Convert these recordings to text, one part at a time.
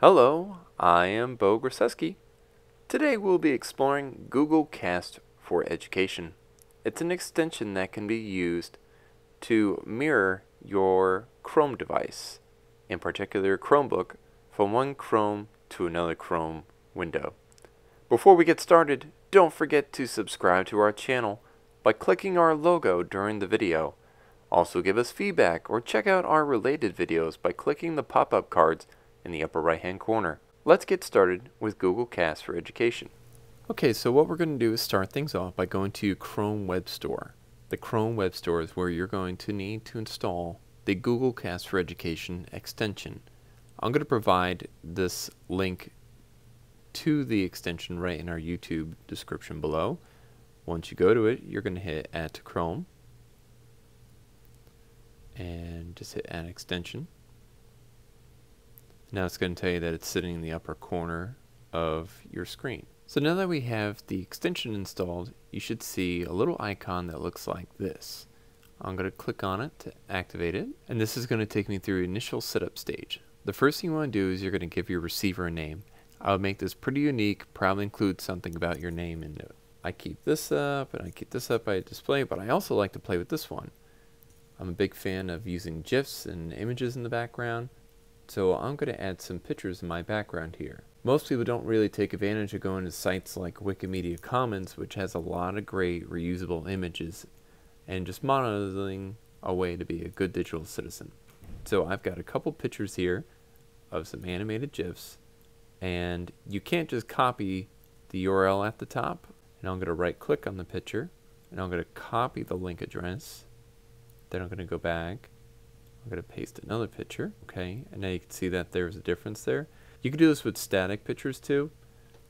Hello, I am Bo Grzeszczak. Today we'll be exploring Google Cast for Education. It's an extension that can be used to mirror your Chrome device, in particular Chromebook, from one Chrome to another Chrome window. Before we get started, don't forget to subscribe to our channel by clicking our logo during the video. Also give us feedback or check out our related videos by clicking the pop-up cards in the upper right hand corner. Let's get started with Google Cast for Education. Okay, so what we're going to do is start things off by going to Chrome Web Store. The Chrome Web Store is where you're going to need to install the Google Cast for Education extension. I'm going to provide this link to the extension right in our YouTube description below. Once you go to it, you're going to hit Add to Chrome and just hit Add Extension. Now it's going to tell you that it's sitting in the upper corner of your screen. So now that we have the extension installed, you should see a little icon that looks like this. I'm going to click on it to activate it, and this is going to take me through initial setup stage. The first thing you want to do is you're going to give your receiver a name. I would make this pretty unique, probably include something about your name in it. I keep this up and I keep this up by display, but I also like to play with this one. I'm a big fan of using GIFs and images in the background. So I'm going to add some pictures in my background here. Most people don't really take advantage of going to sites like Wikimedia Commons, which has a lot of great reusable images, and just monetizing a way to be a good digital citizen. So I've got a couple pictures here of some animated GIFs, and you can't just copy the URL at the top. And I'm going to right click on the picture, and I'm going to copy the link address. Then I'm going to go back. I'm going to paste another picture, okay, and now you can see that there's a difference there. You can do this with static pictures too,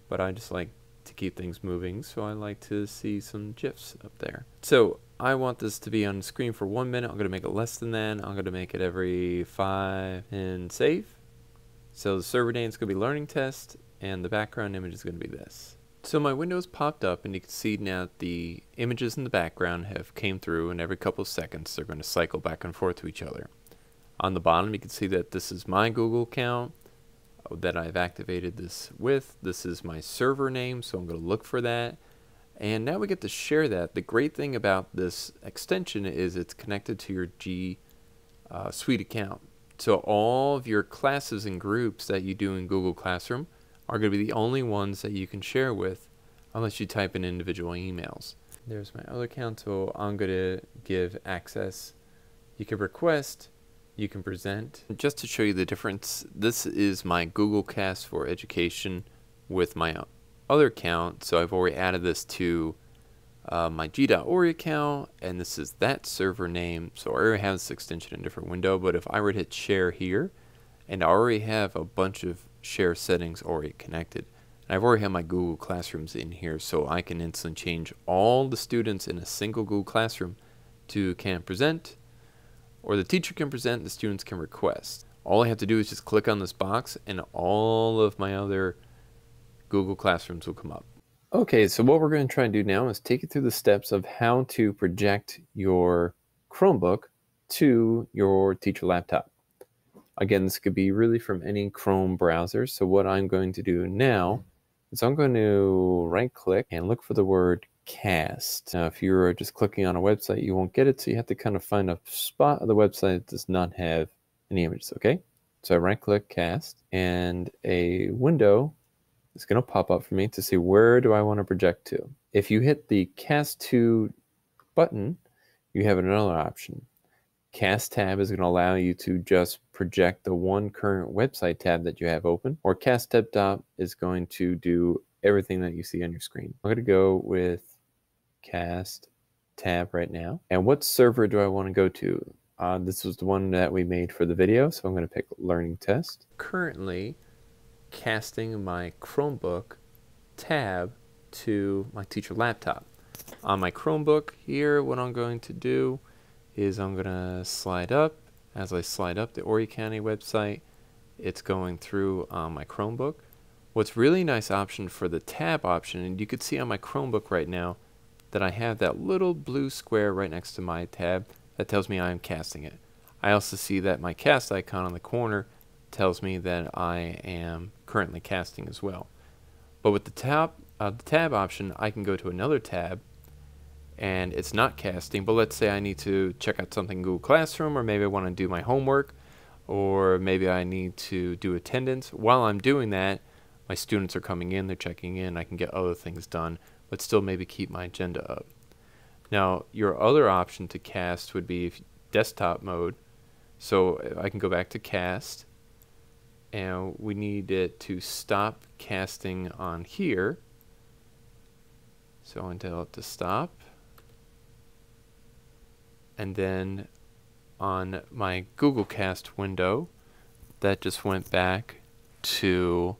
but I just like to keep things moving, so I like to see some GIFs up there. So I want this to be on the screen for 1 minute. I'm going to make it less than that. I'm going to make it every 5 and save. So the server name is going to be learning test, and the background image is going to be this. So my window's popped up, and you can see now the images in the background have came through, and every couple of seconds they're going to cycle back and forth to each other. On the bottom, you can see that this is my Google account that I've activated this with. This is my server name, so I'm going to look for that. And now we get to share that. The great thing about this extension is it's connected to your G Suite account. So all of your classes and groups that you do in Google Classroom are going to be the only ones that you can share with unless you type in individual emails. There's my other account, so I'm going to give access. You can request. You can present. Just to show you the difference, this is my Google Cast for Education with my other account, so I've already added this to my g.org account, and this is that server name, so I already have this extension in a different window. But if I were to hit share here, and I already have a bunch of share settings already connected, and I've already had my Google Classrooms in here, so I can instantly change all the students in a single Google Classroom to can present, or the teacher can present, the students can request. All I have to do is just click on this box, and all of my other Google Classrooms will come up. Okay, so what we're going to try and do now is take you through the steps of how to project your Chromebook to your teacher laptop. Again, this could be really from any Chrome browser. So what I'm going to do now is I'm going to right click and look for the word Cast. Now, if you're just clicking on a website, you won't get it, so you have to kind of find a spot of the website that does not have any images, okay? So I right-click Cast, and a window is going to pop up for me to see where do I want to project to. If you hit the Cast to button, you have another option. Cast tab is going to allow you to just project the one current website tab that you have open, or Cast Desktop is going to do everything that you see on your screen. I'm going to go with Cast tab right now. And what server do I want to go to? This was the one that we made for the video, so I'm going to pick Learning Test. Currently casting my Chromebook tab to my teacher laptop. On my Chromebook here, what I'm going to do is I'm going to slide up. As I slide up the Horry County website, it's going through on my Chromebook. What's really nice option for the tab option, and you could see on my Chromebook right now, that I have that little blue square right next to my tab that tells me I'm casting it. I also see that my cast icon on the corner tells me that I am currently casting as well. But with the tab option, I can go to another tab and it's not casting, but let's say I need to check out something in Google Classroom, or maybe I want to do my homework, or maybe I need to do attendance. While I'm doing that, my students are coming in, they're checking in, I can get other things done, but still maybe keep my agenda up. Now, your other option to cast would be desktop mode. So I can go back to cast, and we need it to stop casting on here. So I'm going to tell it to stop. And then on my Google Cast window, that just went back to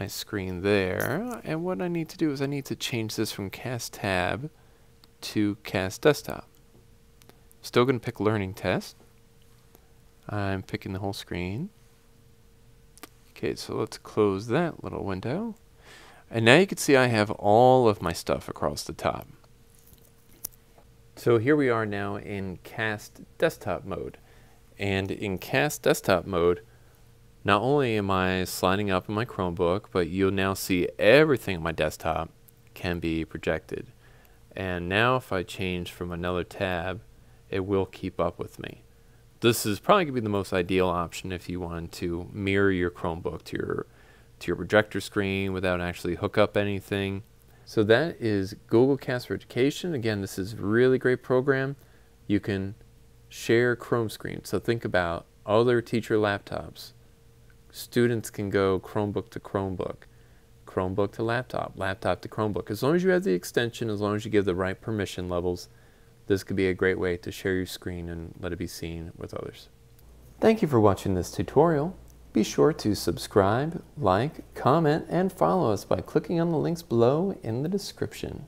my screen there. And what I need to do is I need to change this from Cast Tab to Cast Desktop. Still going to pick Learning Test. I'm picking the whole screen. Okay, so let's close that little window. And now you can see I have all of my stuff across the top. So here we are now in Cast Desktop mode. And in Cast Desktop mode, not only am I sliding up in my Chromebook, but you'll now see everything on my desktop can be projected. And now if I change from another tab, it will keep up with me. This is probably going to be the most ideal option if you want to mirror your Chromebook to your projector screen without actually hook up anything. So that is Google Cast for Education. Again, this is a really great program. You can share Chrome screens. So think about other teacher laptops. Students can go Chromebook to Chromebook, Chromebook to laptop, laptop to Chromebook. As long as you have the extension, as long as you give the right permission levels, this could be a great way to share your screen and let it be seen with others. Thank you for watching this tutorial. Be sure to subscribe, like, comment, and follow us by clicking on the links below in the description.